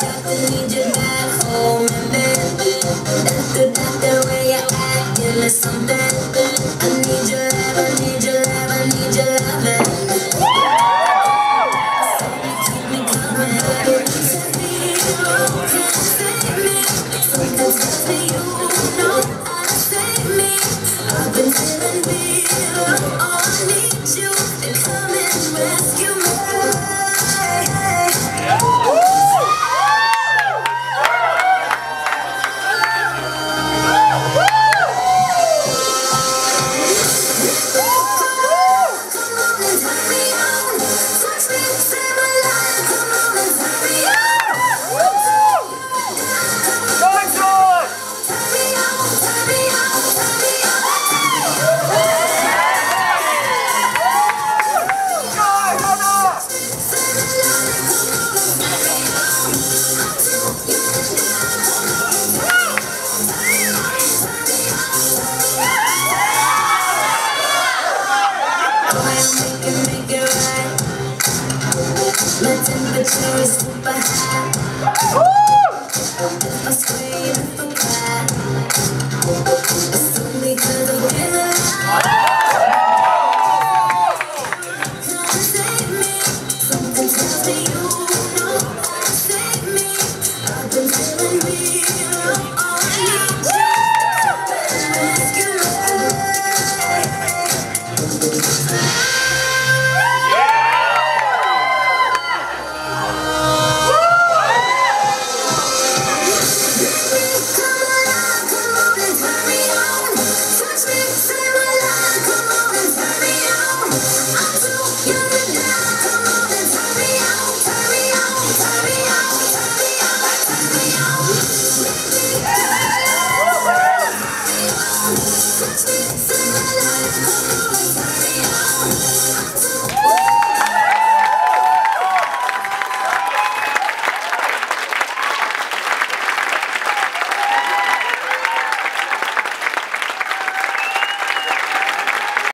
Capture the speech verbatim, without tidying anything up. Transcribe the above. I need your